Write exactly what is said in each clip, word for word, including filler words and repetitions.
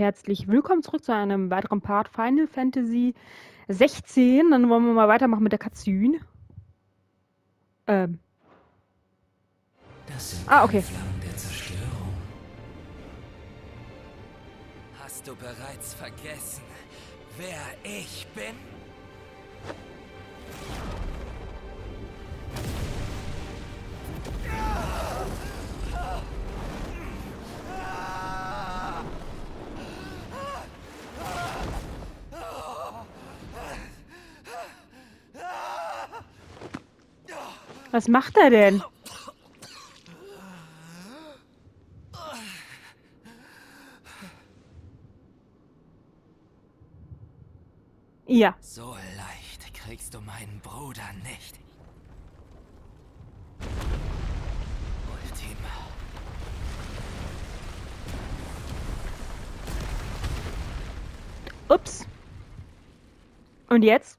herzlich willkommen zurück zu einem weiteren Part Final Fantasy sechzehn. Dann wollen wir mal weitermachen mit der Cutscene. Ähm. Das sind ah, okay. Flammen der Zerstörung. Hast du bereits vergessen, wer ich bin? Was macht er denn? Ja. So leicht kriegst du meinen Bruder nicht. Ultima. Ups. Und jetzt?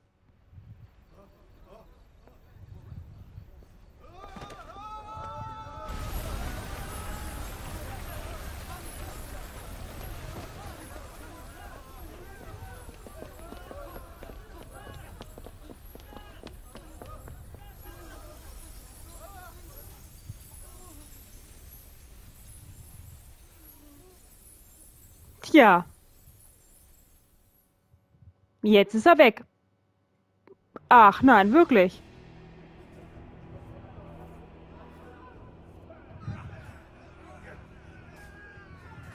Ja. Jetzt ist er weg. Ach nein, wirklich.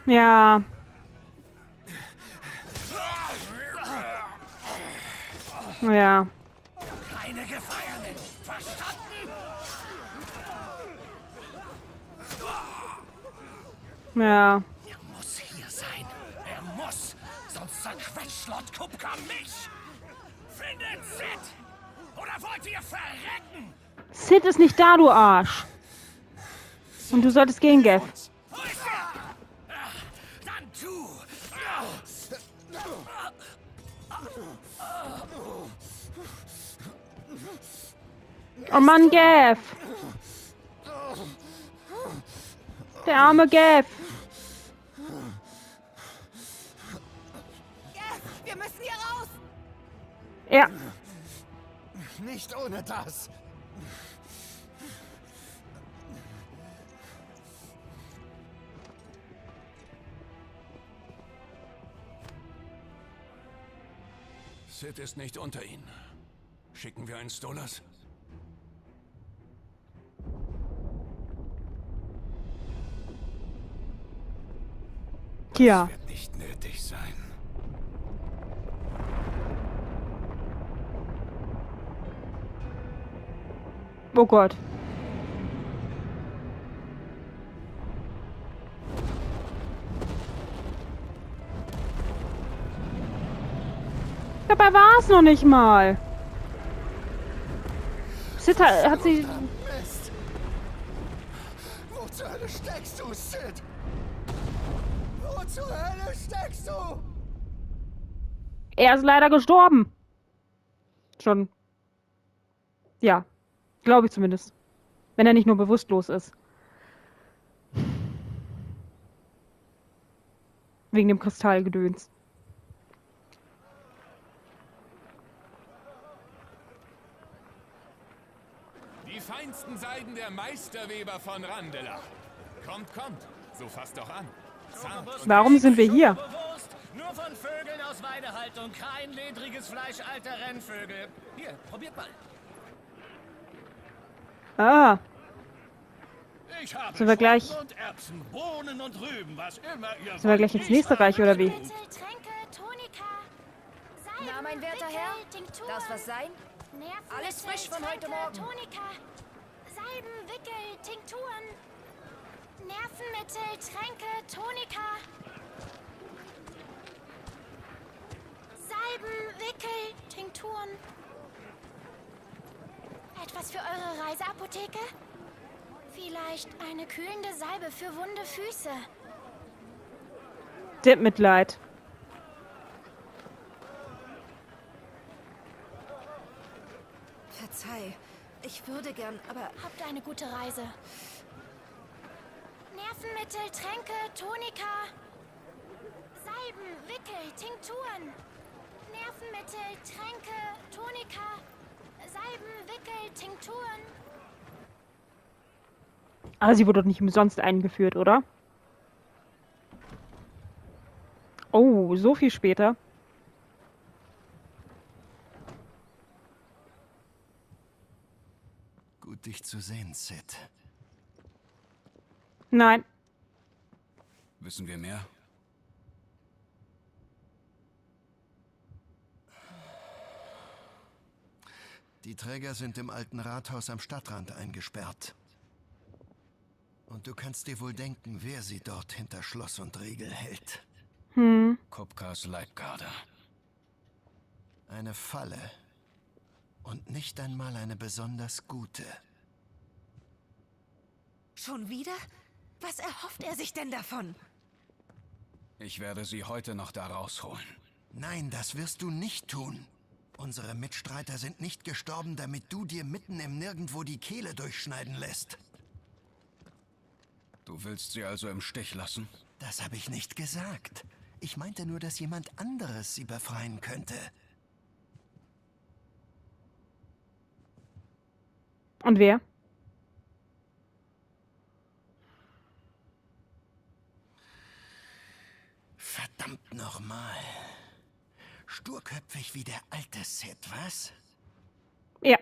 Ja. Ja. Keine Gefangenen, verstanden? Ja. Quetscht Lord Kupka mich! Findet Cid! Oder wollt ihr verrecken? Cid ist nicht da, du Arsch! Und du solltest gehen, Gav. Wo ist er? Dann tu! Oh Mann, Gav! Der arme Gav! Ja. Nicht ohne das. Cid ist nicht unter ihnen. Schicken wir einen Stolas? Ja. Das wird nicht nötig sein. Oh Gott. Dabei war es noch nicht mal. Cid hat, hat sie... Wo zur Hölle steckst du, Cid? Wo zur Hölle steckst du? Er ist leider gestorben. Schon. Ja. Glaube ich zumindest. Wenn er nicht nur bewusstlos ist. Wegen dem Kristallgedöns. Die feinsten Seiden der Meisterweber von Randela. Kommt, kommt. So fasst doch an. Zart. Warum sind wir hier? Nur von Vögeln aus Weidehaltung. Kein ledriges Fleisch alter Rennvögel. Hier, probiert mal. Ah. Ich habe sind wir gleich. Und Erbsen, Bohnen und Rüben, was immer ihr sind wir gleich ins nächste Reich oder wie? Mittel, Tränke, Tonika. Sein, na, mein werter Herr, darf was sein? Nerven, alles Mittel, frisch von Tränke, heute Morgen. Tonika. Salben, Wickel, Tinkturen. Nervenmittel, Tränke, Tonika. Salben, Wickel, Tinkturen. Etwas für eure Reiseapotheke? Vielleicht eine kühlende Salbe für wunde Füße. Dip mit Leid. Verzeih, ich würde gern, aber... Habt eine gute Reise. Nervenmittel, Tränke, Tonika. Salben, Tabletten, Wickel, Tinkturen, Nervenmittel, Tränke, Tonika, Salben, Wickel, Tinkturen. Aber sie wurde doch nicht umsonst eingeführt, oder? Oh, so viel später. Gut, dich zu sehen, Cid. Nein. Wissen wir mehr? Die Träger sind im alten Rathaus am Stadtrand eingesperrt. Und du kannst dir wohl denken, wer sie dort hinter Schloss und Riegel hält. Hm. Kupkas Leibgarde. Eine Falle. Und nicht einmal eine besonders gute. Schon wieder? Was erhofft er sich denn davon? Ich werde sie heute noch da rausholen. Nein, das wirst du nicht tun. Unsere Mitstreiter sind nicht gestorben, damit du dir mitten im Nirgendwo die Kehle durchschneiden lässt. Du willst sie also im Stich lassen? Das habe ich nicht gesagt. Ich meinte nur, dass jemand anderes sie befreien könnte. Und wer? Verdammt nochmal. Sturköpfig wie der alte Cid, was? Ja.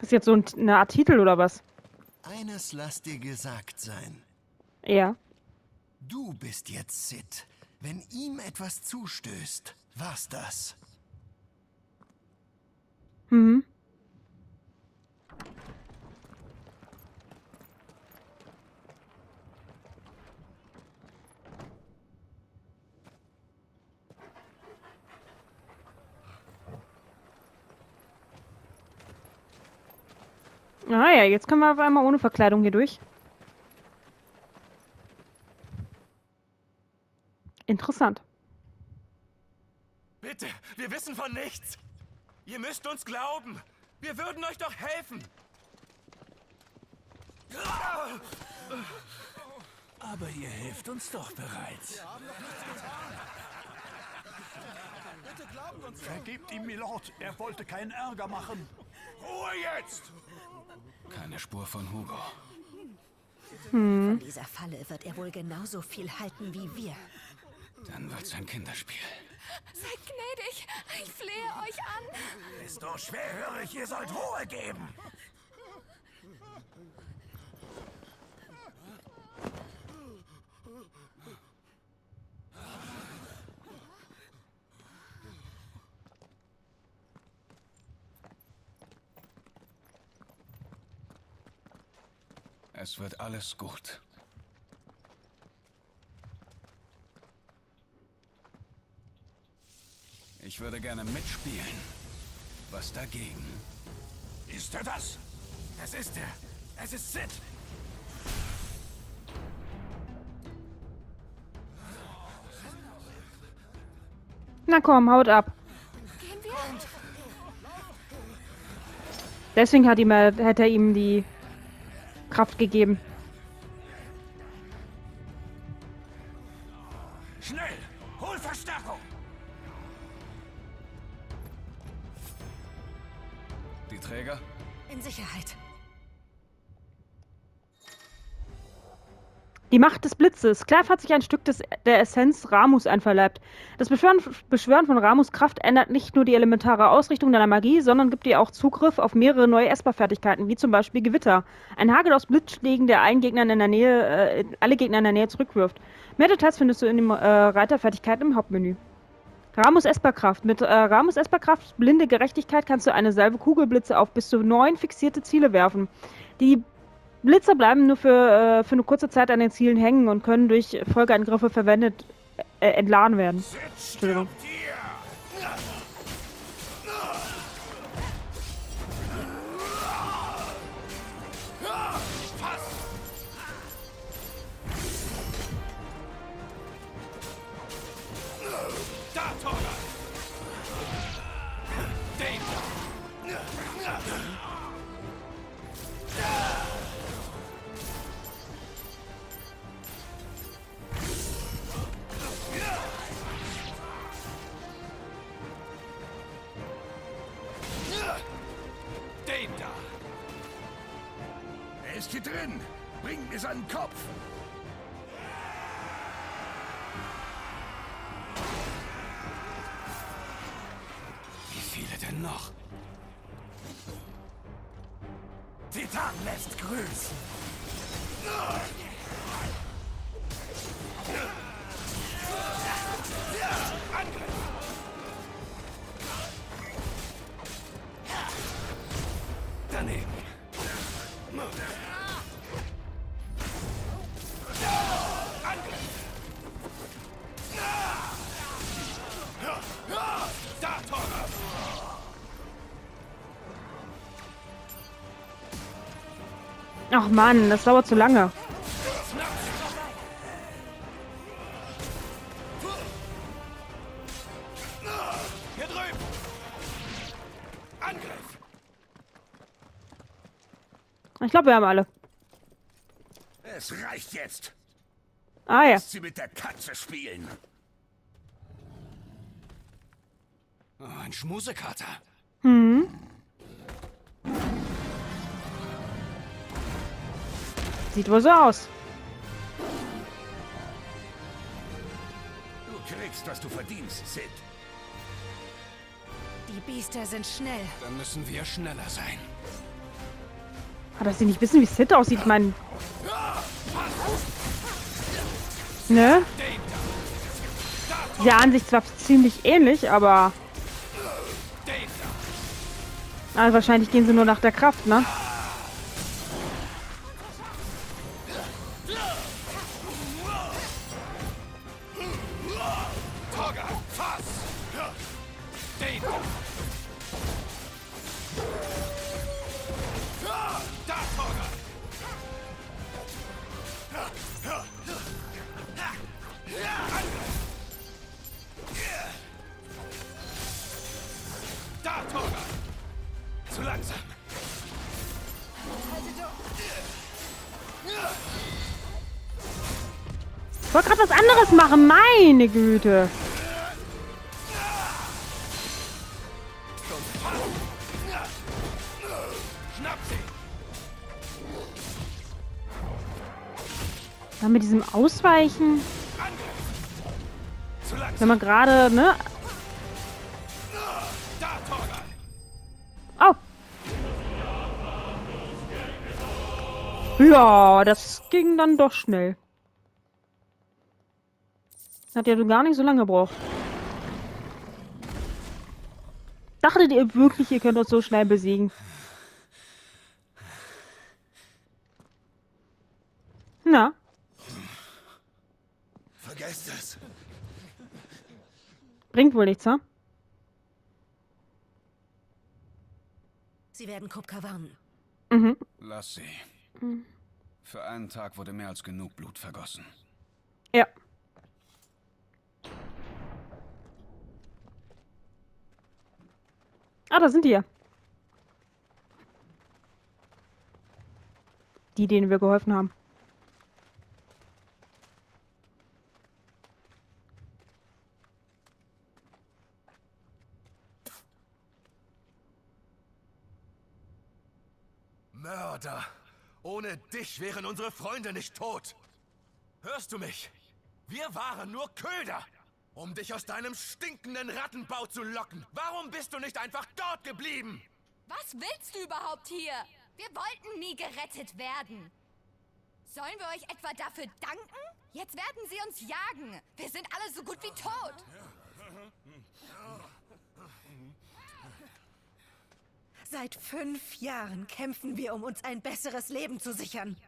Ist jetzt so ein, eine Art Titel oder was? Eines lass dir gesagt sein. Ja. Du bist jetzt Cid. Wenn ihm etwas zustößt, war's das. Mhm. Ah ja, jetzt können wir auf einmal ohne Verkleidung hier durch. Interessant. Bitte, wir wissen von nichts. Ihr müsst uns glauben. Wir würden euch doch helfen. Aber ihr helft uns doch bereits. Vergebt ihm, Milord. Er wollte keinen Ärger machen. Ruhe jetzt! Keine Spur von Hugo. Hm. Von dieser Falle wird er wohl genauso viel halten wie wir. Dann wird's ein Kinderspiel. Seid gnädig, ich flehe euch an. Ist doch schwerhörig, ihr sollt Ruhe geben. Es wird alles gut. Ich würde gerne mitspielen. Was dagegen? Ist er das? Es ist er. Es ist Cid. Na komm, haut ab. Gehen wir? Deswegen hat ihm, hätte er ihm die Kraft gegeben. Schnell! Hol Verstärkung! Die Träger? In Sicherheit. Die Macht des Blitzes. Clive hat sich ein Stück des, der Essenz Ramus einverleibt. Das Beschwören, Beschwören von Ramus Kraft ändert nicht nur die elementare Ausrichtung deiner Magie, sondern gibt dir auch Zugriff auf mehrere neue Esper-Fertigkeiten, wie zum Beispiel Gewitter. Ein Hagel aus Blitzschlägen, der allen Gegnern in der Nähe, äh, alle Gegner in der Nähe zurückwirft. Mehr Details findest du in dem äh, Reiter Fertigkeiten im Hauptmenü. Ramus Esperkraft. Mit äh, Ramus Esperkraft blinde Gerechtigkeit kannst du eine Salve Kugelblitze auf bis zu neun fixierte Ziele werfen. Die Blitzer bleiben nur für, äh, für eine kurze Zeit an den Zielen hängen und können durch Folgeangriffe verwendet äh, entladen werden. Entschuldigung. hin! Bringt mir seinen Kopf! Wie viele denn noch? Titan lässt grüßen! Angriff! Daneben! Ach Mann, das dauert zu lange. Ich glaube, wir haben alle. Es reicht jetzt. Ah ja. Lass sie mit der Katze spielen. Oh, ein Schmusekater. Mhm. Sieht wohl so aus. Du kriegst, was du verdienst, Cid. Die Biester sind schnell. Dann müssen wir schneller sein. Ah, dass sie nicht wissen, wie Cid aussieht, mein... Ne? Ja, an sich zwar ziemlich ähnlich, aber... Also wahrscheinlich gehen sie nur nach der Kraft, ne? Ich wollte gerade was anderes machen, meine Güte. Dann mit diesem Ausweichen. Wenn man gerade, ne? Oh. Ja, das ging dann doch schnell. Hat ja du gar nicht so lange gebraucht. Dachtet ihr wirklich, ihr könnt uns so schnell besiegen? Na? Vergesst das. Bringt wohl nichts, ha? Sie werden Kupka warnen. Mhm. Lass sie. Mhm. Für einen Tag wurde mehr als genug Blut vergossen. Ja. Ah, da sind die ja. Die, denen wir geholfen haben. Mörder! Ohne dich wären unsere Freunde nicht tot! Hörst du mich? Wir waren nur Köder! Um dich aus deinem stinkenden Rattenbau zu locken. Warum bist du nicht einfach dort geblieben? Was willst du überhaupt hier? Wir wollten nie gerettet werden. Sollen wir euch etwa dafür danken? Jetzt werden sie uns jagen. Wir sind alle so gut wie tot. Seit fünf Jahren kämpfen wir, um uns ein besseres Leben zu sichern.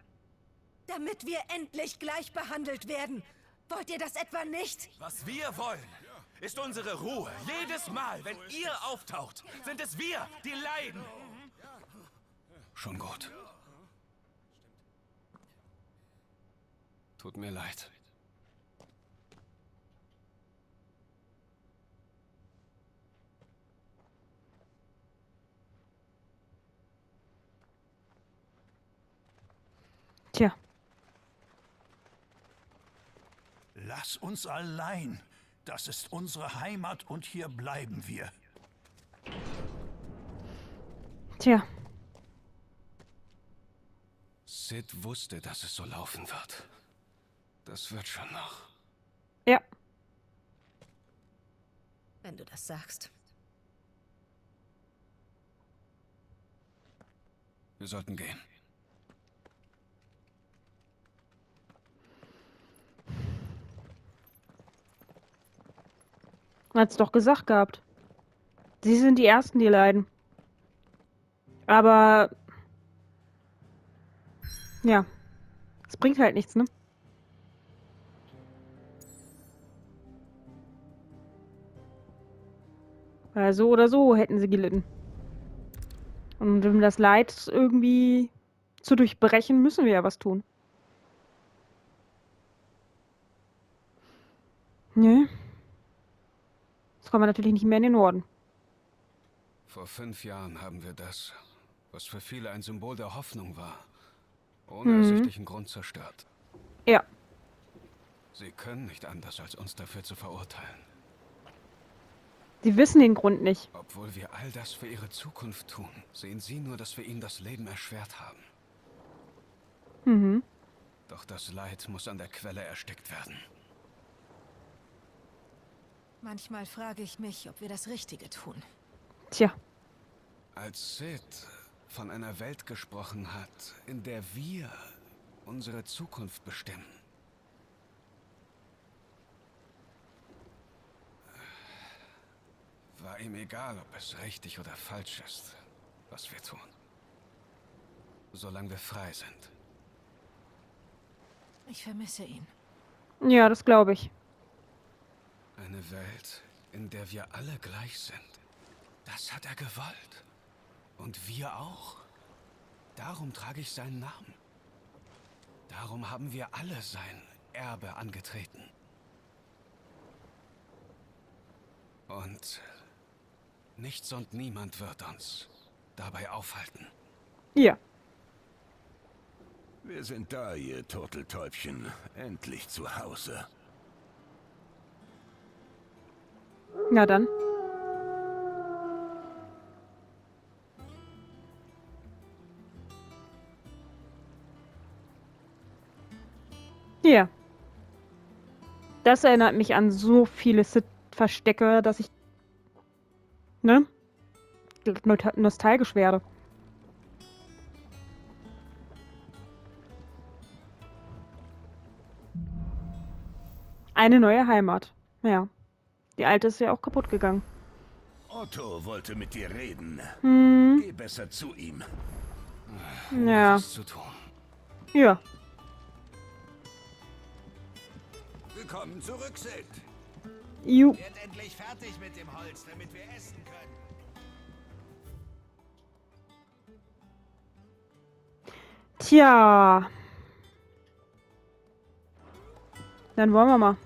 Damit wir endlich gleich behandelt werden. Wollt ihr das etwa nicht? Was wir wollen, ist unsere Ruhe. Jedes Mal, wenn ihr auftaucht, sind es wir, die leiden. Schon gut. Tut mir leid. Tja. Lass uns allein. Das ist unsere Heimat und hier bleiben wir. Tja. Cid wusste, dass es so laufen wird. Das wird schon noch. Ja. Wenn du das sagst. Wir sollten gehen. Hat's doch gesagt gehabt. Sie sind die Ersten, die leiden. Aber... ja. Es bringt halt nichts, ne? Weil so oder so hätten sie gelitten. Und um das Leid irgendwie zu durchbrechen, müssen wir ja was tun. Ne? Jetzt kommen wir natürlich nicht mehr in den Norden. Vor fünf Jahren haben wir das, was für viele ein Symbol der Hoffnung war, ohne mhm. ersichtlichen Grund zerstört. Ja. Sie können nicht anders, als uns dafür zu verurteilen. Sie wissen den Grund nicht. Obwohl wir all das für ihre Zukunft tun, sehen sie nur, dass wir ihnen das Leben erschwert haben. Mhm. Doch das Leid muss an der Quelle erstickt werden. Manchmal frage ich mich, ob wir das Richtige tun. Tja. Als Cid von einer Welt gesprochen hat, in der wir unsere Zukunft bestimmen, war ihm egal, ob es richtig oder falsch ist, was wir tun. Solange wir frei sind. Ich vermisse ihn. Ja, das glaube ich. Eine Welt, in der wir alle gleich sind. Das hat er gewollt. Und wir auch. Darum trage ich seinen Namen. Darum haben wir alle sein Erbe angetreten. Und nichts und niemand wird uns dabei aufhalten. Ja. Wir sind da, ihr Turteltäubchen. Endlich zu Hause. Na dann. Ja. Das erinnert mich an so viele Cid-Verstecke, dass ich, ne, nostalgisch werde. Eine neue Heimat. Ja. Die alte ist ja auch kaputt gegangen. Otto wollte mit dir reden. Hm. Geh besser zu ihm. Ja. Was ist zu tun? Ja. Willkommen zurück, Cid. Ju. Wird endlich fertig mit dem Holz, damit wir essen können. Tja. Dann wollen wir mal.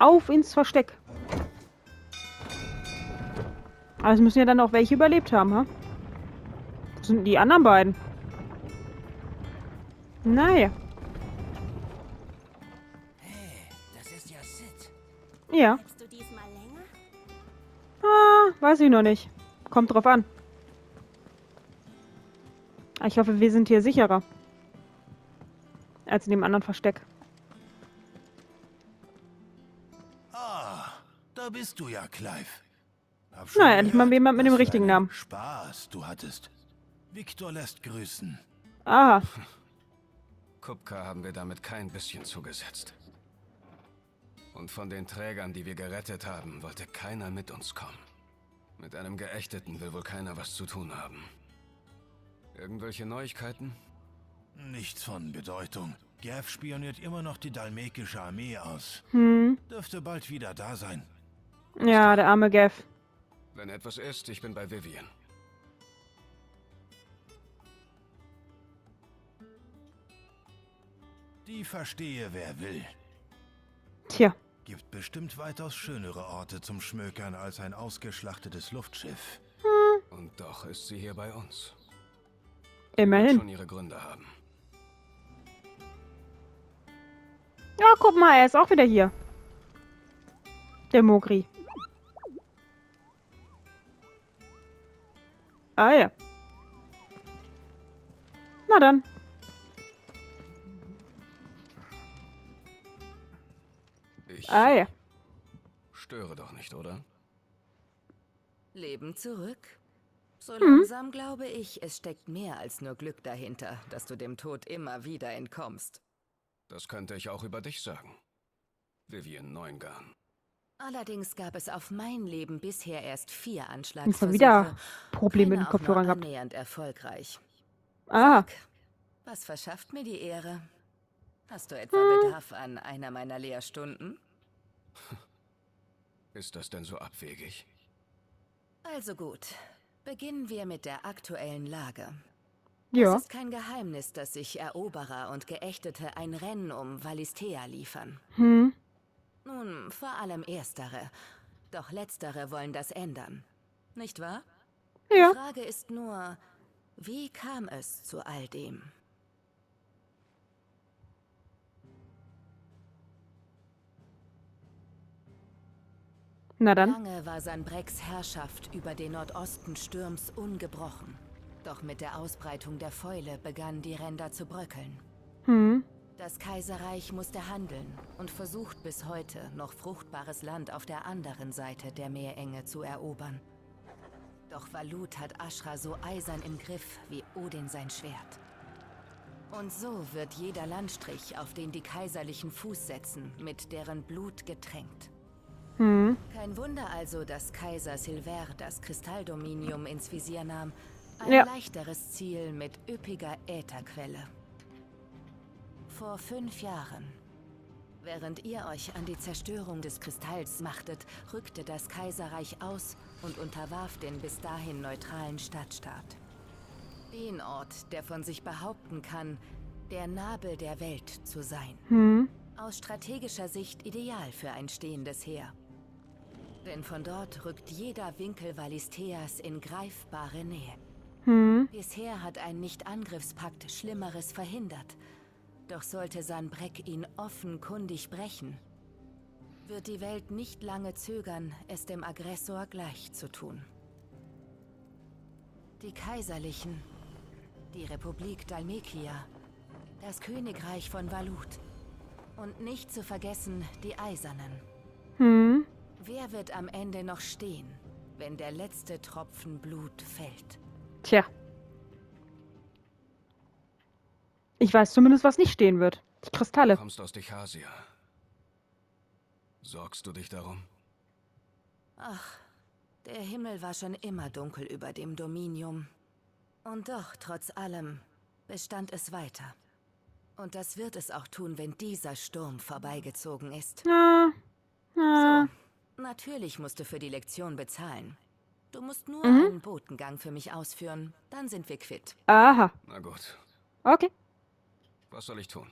Auf ins Versteck. Aber es müssen ja dann auch welche überlebt haben, ha? Wo sind die anderen beiden? Naja. Ja. Du diesmal länger? Ah, weiß ich noch nicht. Kommt drauf an. Ich hoffe, wir sind hier sicherer. Als in dem anderen Versteck. Ah, da bist du ja, Clive. Hab schon naja, endlich mal jemand mit dem richtigen Namen. Spaß, du hattest. Victor lässt grüßen. Ah. Kupka haben wir damit kein bisschen zugesetzt. Und von den Trägern, die wir gerettet haben, wollte keiner mit uns kommen. Mit einem Geächteten will wohl keiner was zu tun haben. Irgendwelche Neuigkeiten? Nichts von Bedeutung. Gav spioniert immer noch die dalmekische Armee aus. Hm. Dürfte bald wieder da sein. Ja, der arme Gav. Wenn etwas ist, ich bin bei Vivienne. Die verstehe, wer will. Tja. Gibt bestimmt weitaus schönere Orte zum Schmökern als ein ausgeschlachtetes Luftschiff. Hm. Und doch ist sie hier bei uns. Immerhin. Schon ihre Gründe haben. Ja, guck mal, er ist auch wieder hier. Der Mogri. Ah ja. Na dann. Ich ah, ja. störe doch nicht, oder? Leben zurück. So langsam mhm. glaube ich, es steckt mehr als nur Glück dahinter, dass du dem Tod immer wieder entkommst. Das könnte ich auch über dich sagen, Vivienne Neungarn. Allerdings gab es auf mein Leben bisher erst vier Anschlagsversuche. Wieder Probleme mit den Kopfhörern gehabt. Annähernd erfolgreich. Ah. Sag, was verschafft mir die Ehre? Hast du etwa hm. Bedarf an einer meiner Lehrstunden? Ist das denn so abwegig? Also gut. Beginnen wir mit der aktuellen Lage. Ja. Es ist kein Geheimnis, dass sich Eroberer und Geächtete ein Rennen um Valisthea liefern. Hm. Nun, vor allem Erstere. Doch Letztere wollen das ändern. Nicht wahr? Ja. Die Frage ist nur, wie kam es zu all dem? Na dann. Lange war Sanbreks Herrschaft über den Nordosten Stürms ungebrochen. Doch mit der Ausbreitung der Fäule begannen die Ränder zu bröckeln. Hm. Das Kaiserreich musste handeln und versucht bis heute, noch fruchtbares Land auf der anderen Seite der Meerenge zu erobern. Doch Valut hat Ashra so eisern im Griff wie Odin sein Schwert. Und so wird jeder Landstrich, auf den die Kaiserlichen Fuß setzen, mit deren Blut getränkt. Hm. Kein Wunder also, dass Kaiser Silver das Kristalldominium ins Visier nahm. Ein ja. leichteres Ziel mit üppiger Ätherquelle. Vor fünf Jahren. Während ihr euch an die Zerstörung des Kristalls machtet, rückte das Kaiserreich aus und unterwarf den bis dahin neutralen Stadtstaat. Den Ort, der von sich behaupten kann, der Nabel der Welt zu sein. Hm. Aus strategischer Sicht ideal für ein stehendes Heer. Denn von dort rückt jeder Winkel Valistheas in greifbare Nähe. Hm. Bisher hat ein Nicht-Angriffspakt Schlimmeres verhindert. Doch sollte Sanbrek ihn offenkundig brechen, wird die Welt nicht lange zögern, es dem Aggressor gleich zu tun. Die Kaiserlichen, die Republik Dalmekia, das Königreich von Valut und nicht zu vergessen die Eisernen. Hm. Wer wird am Ende noch stehen, wenn der letzte Tropfen Blut fällt? Tja. Ich weiß zumindest, was nicht stehen wird. Die Kristalle. Du kommst aus Dichasia. Sorgst du dich darum? Ach, der Himmel war schon immer dunkel über dem Dominium. Und doch, trotz allem, bestand es weiter. Und das wird es auch tun, wenn dieser Sturm vorbeigezogen ist. Na, na. So, natürlich musst du für die Lektion bezahlen. Du musst nur mhm. einen Botengang für mich ausführen. Dann sind wir quitt. Aha. Na gut. Okay. Was soll ich tun?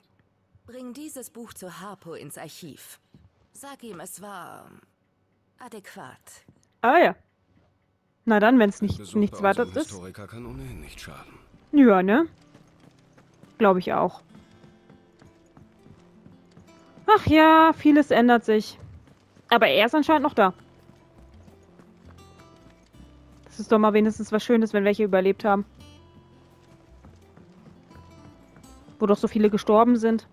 Bring dieses Buch zu Harpo ins Archiv. Sag ihm, es war adäquat. Ah ja. Na dann, wenn es nicht, nichts weiter ist. Historiker kann ohnehin nicht schaden. Ja, ne? Glaube ich auch. Ach ja, vieles ändert sich. Aber er ist anscheinend noch da. Das ist doch mal wenigstens was Schönes, wenn welche überlebt haben. Wo doch so viele gestorben sind.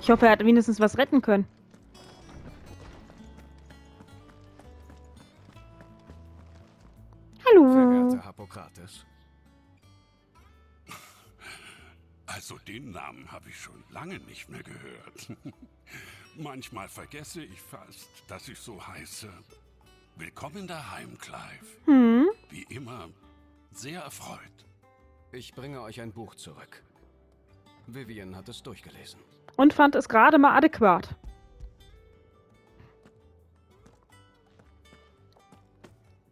Ich hoffe, er hat wenigstens was retten können. Hallo. Verehrter Apokrates. Also den Namen habe ich schon lange nicht mehr gehört. Manchmal vergesse ich fast, dass ich so heiße. Willkommen daheim, Clive. Hm? Wie immer... sehr erfreut. Ich bringe euch ein Buch zurück. Vivienne hat es durchgelesen. Und fand es gerade mal adäquat.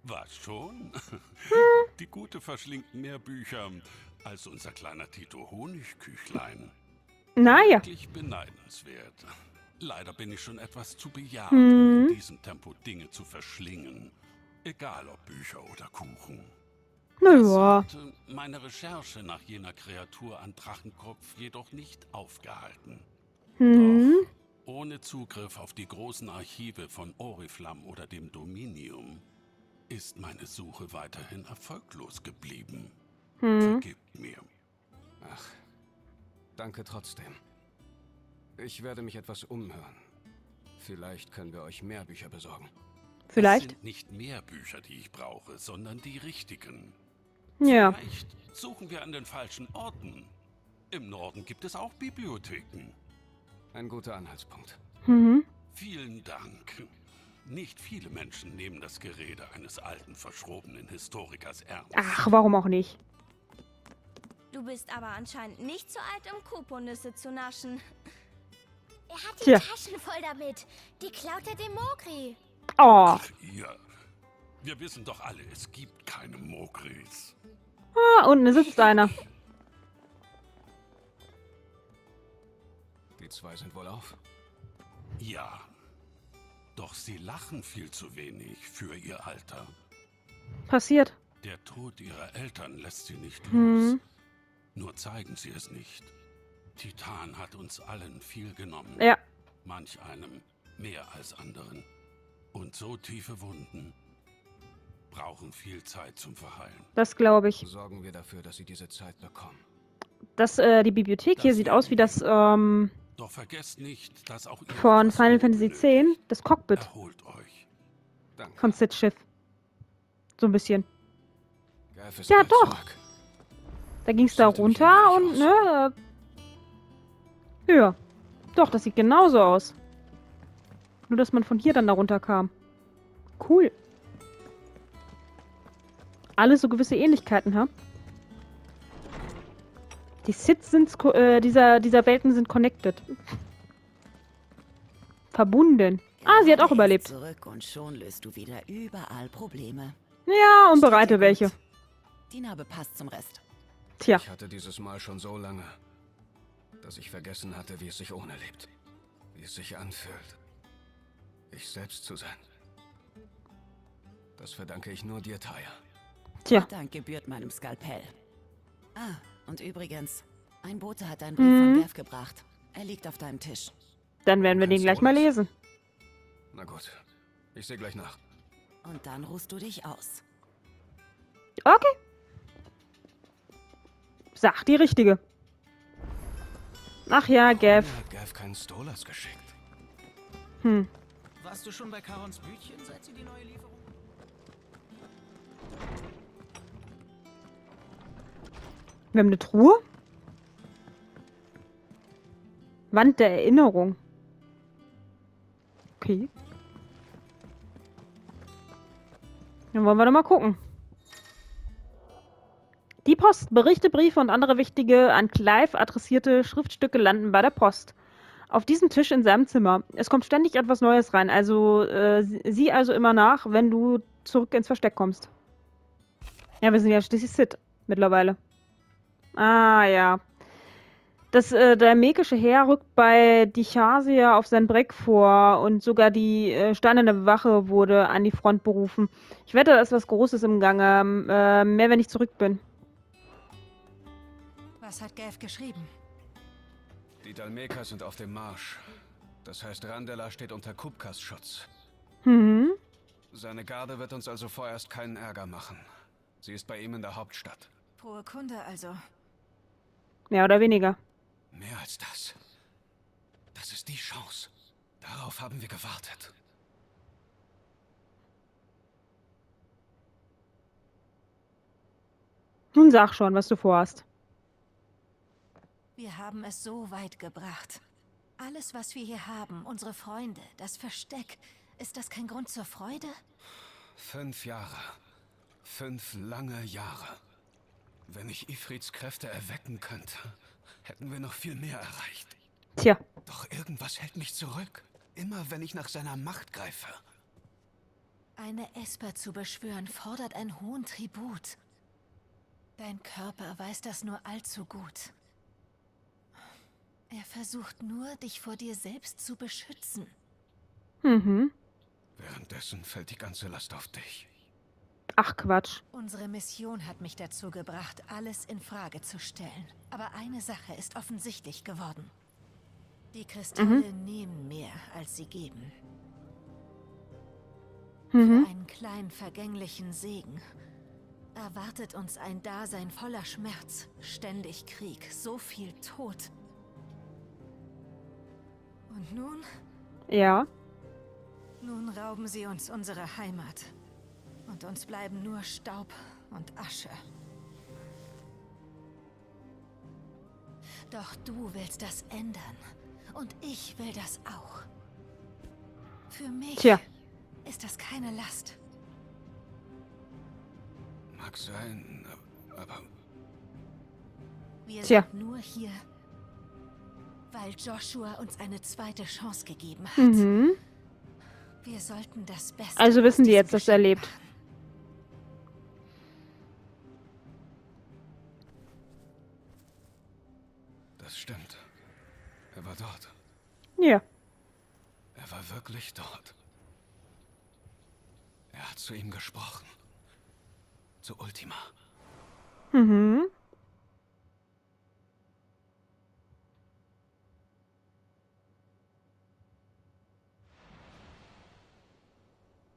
Was schon? Hm. Die Gute verschlingt mehr Bücher als unser kleiner Tito Honigküchlein. Naja. Wirklich beneidenswert. Leider bin ich schon etwas zu bejaht, hm. um in diesem Tempo Dinge zu verschlingen. Egal ob Bücher oder Kuchen. Naja. Meine Recherche nach jener Kreatur an Drachenkopf jedoch nicht aufgehalten. Hm. Doch ohne Zugriff auf die großen Archive von Oriflamm oder dem Dominium ist meine Suche weiterhin erfolglos geblieben. Hm. Vergibt mir. Ach, danke trotzdem. Ich werde mich etwas umhören. Vielleicht können wir euch mehr Bücher besorgen. Vielleicht? Es sind nicht mehr Bücher, die ich brauche, sondern die richtigen. Ja. Vielleicht suchen wir an den falschen Orten. Im Norden gibt es auch Bibliotheken. Ein guter Anhaltspunkt. Mhm. Vielen Dank. Nicht viele Menschen nehmen das Gerede eines alten, verschrobenen Historikers ernst. Ach, warum auch nicht? Du bist aber anscheinend nicht so alt, um Koponüsse zu naschen. Er hat die ja. Taschen voll damit. Die klaut er dem Mogri. Oh. Ach, ihr. Wir wissen doch alle, es gibt keine Mogris. Ah, unten sitzt einer. Die zwei sind wohl auf? Ja. Doch sie lachen viel zu wenig für ihr Alter. Passiert. Der Tod ihrer Eltern lässt sie nicht hm. los. Nur zeigen sie es nicht. Titan hat uns allen viel genommen. Ja. Manch einem mehr als anderen. Und so tiefe Wunden brauchen viel Zeit zum Verheilen. Das glaube ich. Sorgen wir dafür, dass sie diese Zeit bekommen. Das, äh, die Bibliothek das hier sieht aus wie das, ähm... Doch vergesst nicht, dass auch von Final Fantasy X, das Cockpit. Erholt euch. Danke. Von Cids Schiff. So ein bisschen. Ja, doch. Zurück. Da ging es da runter und, ne, äh, ja. Doch, das sieht genauso aus. Nur, dass man von hier dann da runter kam. Cool. Alles so gewisse Ähnlichkeiten, ha? Die Cids sind, äh, dieser, dieser Welten sind connected. Verbunden. Ah, sie hat auch überlebt. Zurück und schon löst du wieder überall Probleme. Ja, und bereite welche. Die Narbe passt zum Rest. Tja. Ich hatte dieses Mal schon so lange, dass ich vergessen hatte, wie es sich ohne lebt. Wie es sich anfühlt, ich selbst zu sein. Das verdanke ich nur dir, Taya. Tja. Dank gebührt meinem Skalpell. Ah, und übrigens, ein Bote hat einen Brief mhm. von Gav gebracht. Er liegt auf deinem Tisch. Dann werden wir den gleich mal lesen. Na gut, ich sehe gleich nach. Und dann ruhst du dich aus. Okay. Sag die richtige. Ach ja, Gav. Hat Gav keinen Stolas geschickt. Hm. Warst du schon bei Karons Bütchen, seit sie die neue Lieferung? Wir haben eine Truhe. Wand der Erinnerung. Okay. Dann wollen wir doch mal gucken. Die Post. Berichte, Briefe und andere wichtige, an Clive adressierte Schriftstücke landen bei der Post. Auf diesem Tisch in seinem Zimmer. Es kommt ständig etwas Neues rein, also äh, sieh also immer nach, wenn du zurück ins Versteck kommst. Ja, wir sind ja schließlich Cid mittlerweile. Ah, ja. Das äh, dalmekische Heer rückt bei Dichasia auf Sanbreks vor und sogar die äh, steinerne Wache wurde an die Front berufen. Ich wette, da ist was Großes im Gange. Äh, mehr, wenn ich zurück bin. Was hat Gav geschrieben? Die Dalmekas sind auf dem Marsch. Das heißt, Randela steht unter Kupkas Schutz. Mhm. Seine Garde wird uns also vorerst keinen Ärger machen. Sie ist bei ihm in der Hauptstadt. Frohe Kunde also. Mehr oder weniger. Mehr als das. Das ist die Chance. Darauf haben wir gewartet. Nun sag schon, was du vorhast. Wir haben es so weit gebracht. Alles, was wir hier haben, unsere Freunde, das Versteck, ist das kein Grund zur Freude? Fünf Jahre. Fünf lange Jahre. Wenn ich Ifrits Kräfte erwecken könnte, hätten wir noch viel mehr erreicht. Tja. Doch irgendwas hält mich zurück. Immer wenn ich nach seiner Macht greife. Eine Esper zu beschwören, fordert einen hohen Tribut. Dein Körper weiß das nur allzu gut. Er versucht nur, dich vor dir selbst zu beschützen. Mhm. Währenddessen fällt die ganze Last auf dich. Ach, Quatsch. Unsere Mission hat mich dazu gebracht, alles in Frage zu stellen. Aber eine Sache ist offensichtlich geworden. Die Kristalle mhm. nehmen mehr, als sie geben. Mhm. Für einen kleinen vergänglichen Segen erwartet uns ein Dasein voller Schmerz, ständig Krieg, so viel Tod. Und nun? Ja. Nun rauben sie uns unsere Heimat. Und uns bleiben nur Staub und Asche. Doch du willst das ändern. Und ich will das auch. Für mich Tja. ist das keine Last. Mag sein, aber... Wir Tja. sind nur hier, weil Joshua uns eine zweite Chance gegeben hat. Mhm. Wir sollten das Beste... Also wissen die jetzt, dass er lebt. Das stimmt. Er war dort. Ja. Er war wirklich dort. Er hat zu ihm gesprochen. Zu Ultima. Mhm.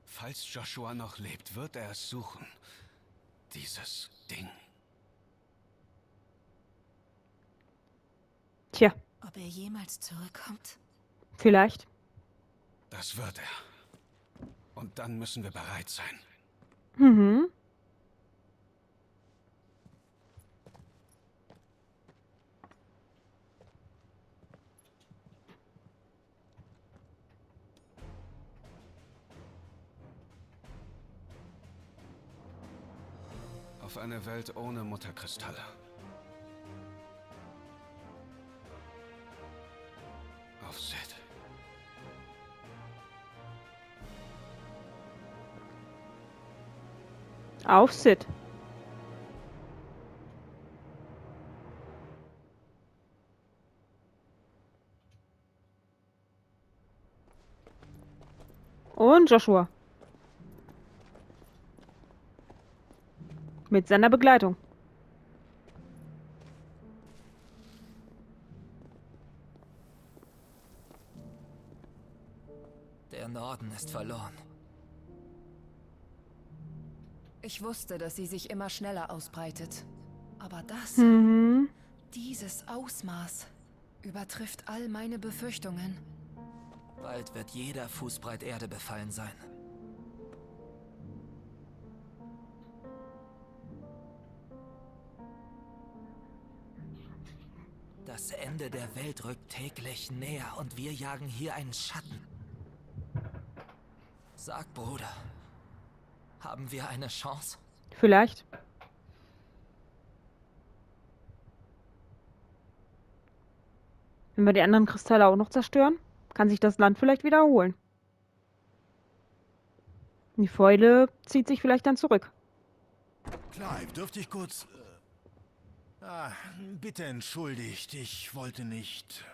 Falls Joshua noch lebt, wird er es suchen. Dieses Ding. Tja. Ob er jemals zurückkommt? Vielleicht. Das wird er. Und dann müssen wir bereit sein. Mhm. Auf eine Welt ohne Mutterkristalle. Auf Cid. Auf Cid. Und Joshua. Mit seiner Begleitung. Der Norden ist verloren. Ich wusste, dass sie sich immer schneller ausbreitet. Aber das, mhm. dieses Ausmaß, übertrifft all meine Befürchtungen. Bald wird jeder Fußbreit Erde befallen sein. Das Ende der Welt rückt täglich näher und wir jagen hier einen Schatten. Sag, Bruder, haben wir eine Chance? Vielleicht. Wenn wir die anderen Kristalle auch noch zerstören, kann sich das Land vielleicht wieder erholen. Die Fäule zieht sich vielleicht dann zurück. Clive, dürfte ich kurz... Ah, bitte entschuldigt, ich wollte nicht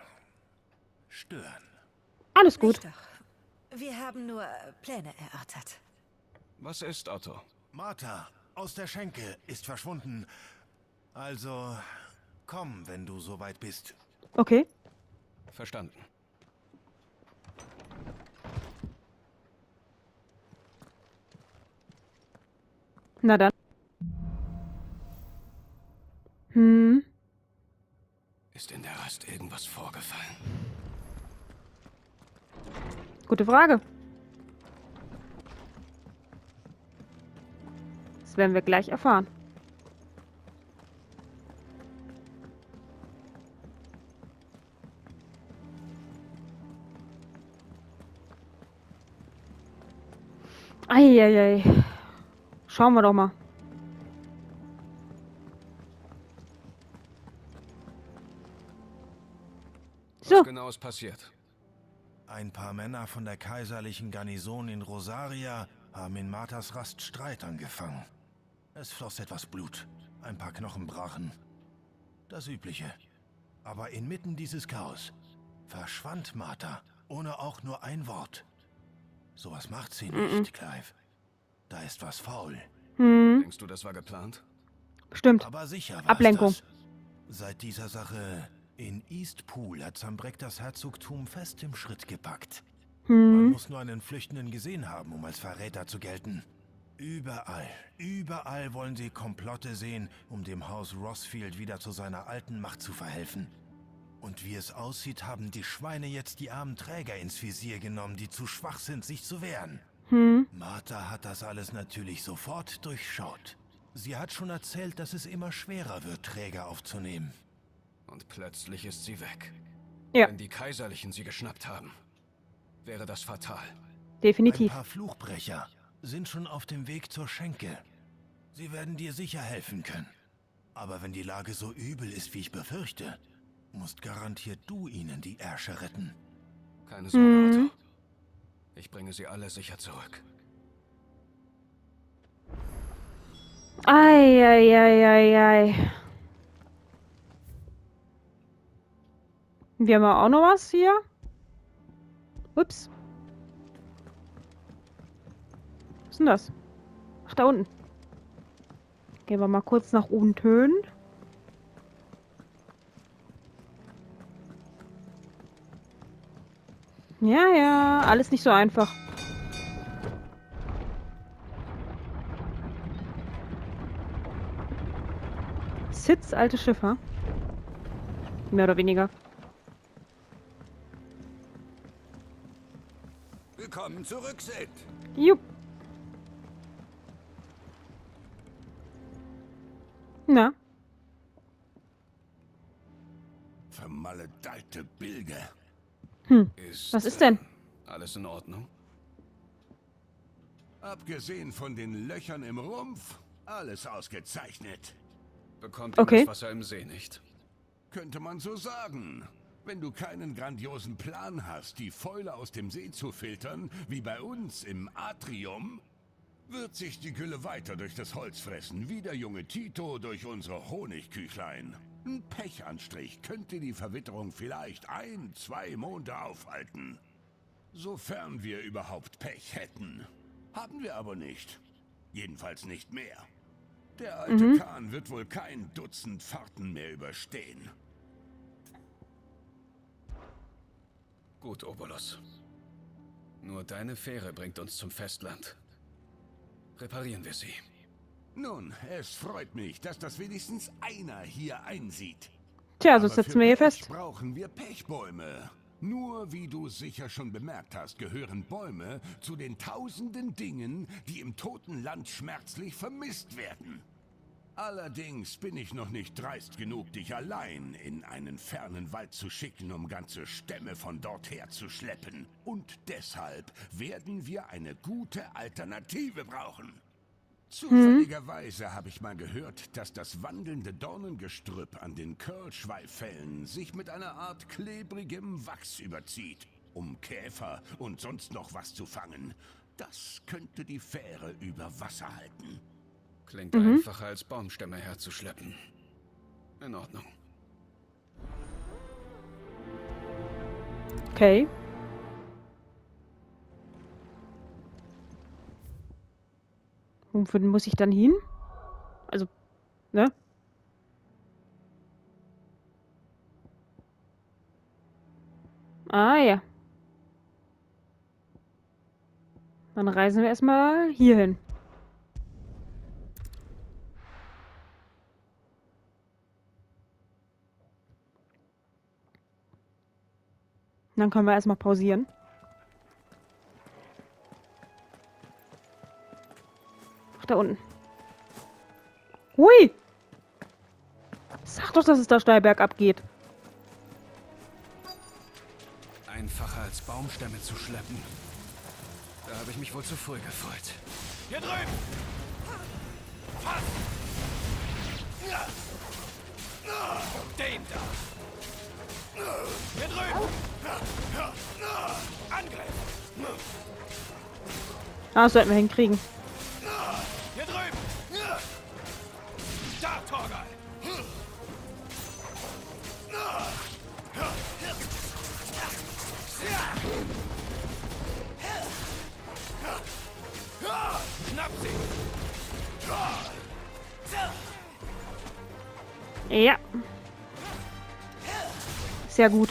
stören. Alles gut. Wir haben nur Pläne erörtert. Was ist Otto? Martha aus der Schenke ist verschwunden. Also komm, wenn du soweit bist. Okay. Verstanden. Na dann. Hm. Ist in der Rast irgendwas vorgefallen? Gute Frage. Das werden wir gleich erfahren. Eieiei. Schauen wir doch mal. Was genau ist passiert? Ein paar Männer von der kaiserlichen Garnison in Rosaria haben in Marthas Rast Streit angefangen. Es floss etwas Blut, ein paar Knochen brachen. Das Übliche. Aber inmitten dieses Chaos verschwand Martha, ohne auch nur ein Wort. Sowas macht sie nicht, mhm. Clive. Da ist was faul. Mhm. Denkst du, das war geplant? Stimmt. Aber sicher war Ablenkung. Es das. Seit dieser Sache... In Eastpool hat Sanbreks das Herzogtum fest im Schritt gepackt. Hm. Man muss nur einen Flüchtenden gesehen haben, um als Verräter zu gelten. Überall, überall wollen sie Komplotte sehen, um dem Haus Rosfield wieder zu seiner alten Macht zu verhelfen. Und wie es aussieht, haben die Schweine jetzt die armen Träger ins Visier genommen, die zu schwach sind, sich zu wehren. Hm. Martha hat das alles natürlich sofort durchschaut. Sie hat schon erzählt, dass es immer schwerer wird, Träger aufzunehmen. Und plötzlich ist sie weg. Ja. Wenn die Kaiserlichen sie geschnappt haben, wäre das fatal. Definitiv. Ein paar Fluchbrecher sind schon auf dem Weg zur Schenke. Sie werden dir sicher helfen können. Aber wenn die Lage so übel ist, wie ich befürchte, musst garantiert du ihnen die Ärsche retten. Keine Sorge, Otto. Mhm. Ich bringe sie alle sicher zurück. Ei, ei, ei, ei, ei. Wir haben ja auch noch was hier. Ups. Was ist denn das? Ach, da unten. Gehen wir mal kurz nach oben tönen. Ja, ja, alles nicht so einfach. Cids alte Schiffer. Mehr oder weniger. Willkommen zurück, Cid. Jupp. Na? Vermaledeite Bilge. Hm. Ist, was ist denn? Äh, alles in Ordnung? Abgesehen von den Löchern im Rumpf, alles ausgezeichnet. Bekommt okay. das Wasser im See nicht? Könnte man so sagen. Wenn du keinen grandiosen Plan hast, die Fäule aus dem See zu filtern, wie bei uns im Atrium, wird sich die Gülle weiter durch das Holz fressen, wie der junge Tito durch unsere Honigküchlein. Ein Pechanstrich könnte die Verwitterung vielleicht ein, zwei Monde aufhalten. Sofern wir überhaupt Pech hätten. Haben wir aber nicht. Jedenfalls nicht mehr. Der alte mhm. Kahn wird wohl kein Dutzend Fahrten mehr überstehen. Gut, Obolus. Nur deine Fähre bringt uns zum Festland. Reparieren wir sie. Nun, es freut mich, dass das wenigstens einer hier einsieht. Tja, so sitzen wir hier fest. Brauchen wir Pechbäume. Nur, wie du sicher schon bemerkt hast, gehören Bäume zu den tausenden Dingen, die im toten Land schmerzlich vermisst werden. Allerdings bin ich noch nicht dreist genug, dich allein in einen fernen Wald zu schicken, um ganze Stämme von dort her zu schleppen. Und deshalb werden wir eine gute Alternative brauchen. Zufälligerweise habe ich mal gehört, dass das wandelnde Dornengestrüpp an den Curlschweiffällen sich mit einer Art klebrigem Wachs überzieht, um Käfer und sonst noch was zu fangen. Das könnte die Fähre über Wasser halten. Klingt mhm. einfacher als Baumstämme herzuschleppen. In Ordnung. Okay. Wo muss ich dann hin? Also, ne? Ah, ja. Dann reisen wir erstmal hier hin. Dann können wir erstmal pausieren. Da unten. Hui! Sag doch, dass es da steil bergab geht. Einfacher als Baumstämme zu schleppen. Da habe ich mich wohl zu früh gefreut. Hier drüben! Den da! Hier drüben! Angriff! Ah, das sollten wir hinkriegen. Ja. Sehr gut.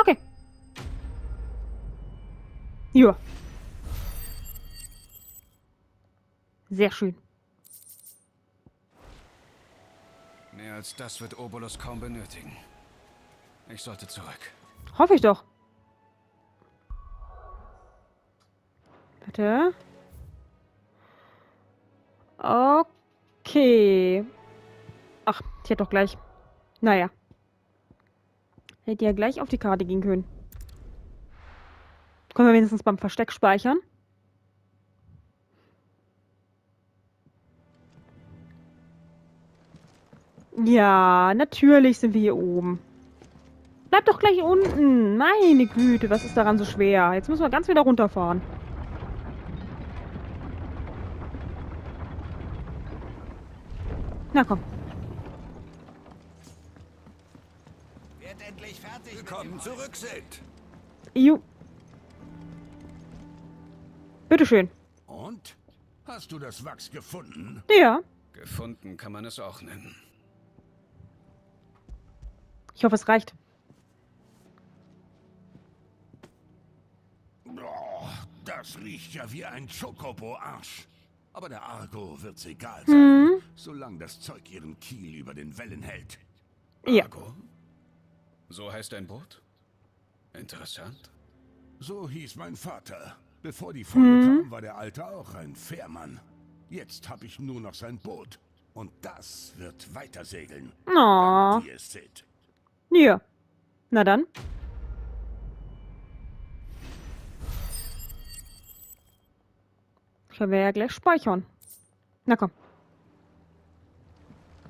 Okay. Ja. Sehr schön. Mehr als das wird Obolus kaum benötigen. Ich sollte zurück. Hoffe ich doch. Bitte. Okay. Ach, ich hätte doch gleich. Naja. Hätte ja gleich auf die Karte gehen können. Können wir wenigstens beim Versteck speichern? Ja, natürlich sind wir hier oben. Bleib doch gleich unten. Meine Güte, was ist daran so schwer? Jetzt müssen wir ganz wieder runterfahren. Na komm. Wird endlich fertig. Willkommen zurück, Cid. Ju. Bitteschön. Und? Hast du das Wachs gefunden? Ja. Gefunden kann man es auch nennen. Ich hoffe, es reicht. Oh, das riecht ja wie ein Chocobo-Arsch. Aber der Argo wird's egal sein, mhm. solange das Zeug ihren Kiel über den Wellen hält. Ja. Argo? So heißt ein Boot? Interessant. So hieß mein Vater. Bevor die Folge mhm. kam, war der Alte auch ein Fährmann. Jetzt habe ich nur noch sein Boot. Und das wird weitersegeln. Oh. Damit ihr es seht. Ja. Na dann. Können wir ja gleich speichern. Na komm.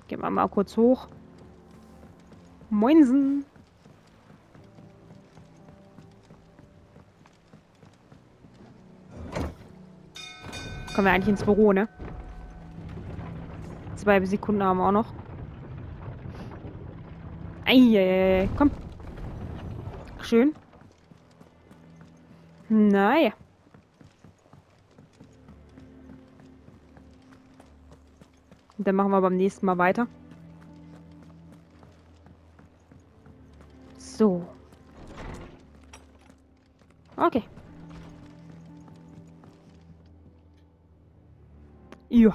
Gehen wir mal kurz hoch. Moinsen. Kommen wir eigentlich ins Büro, ne? Zwei Sekunden haben wir auch noch. Eieiei, komm. Schön. Naja. Und dann machen wir beim nächsten Mal weiter. So. Okay. Ja.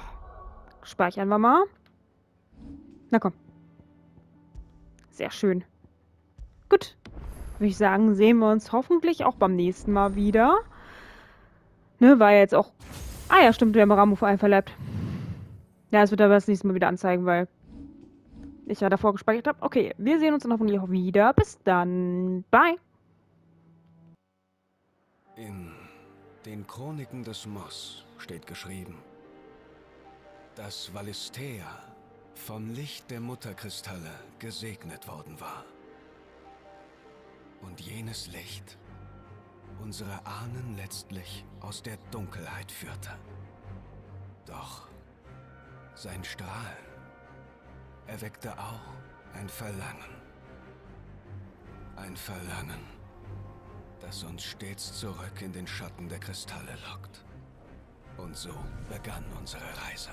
Speichern wir mal. Na komm. Sehr schön. Gut. Würde ich sagen, sehen wir uns hoffentlich auch beim nächsten Mal wieder. Ne, war ja jetzt auch... Ah ja, stimmt, wir haben Ramuh einverleibt. Ja, es wird aber das nächste Mal wieder anzeigen, weil ich ja davor gespeichert habe. Okay, wir sehen uns dann hoffentlich auch wieder. Bis dann. Bye. In den Chroniken des Moss steht geschrieben, dass Valisthea vom Licht der Mutterkristalle gesegnet worden war. Und jenes Licht unsere Ahnen letztlich aus der Dunkelheit führte. Doch... sein Strahlen erweckte auch ein Verlangen. Ein Verlangen, das uns stets zurück in den Schatten der Kristalle lockt. Und so begann unsere Reise.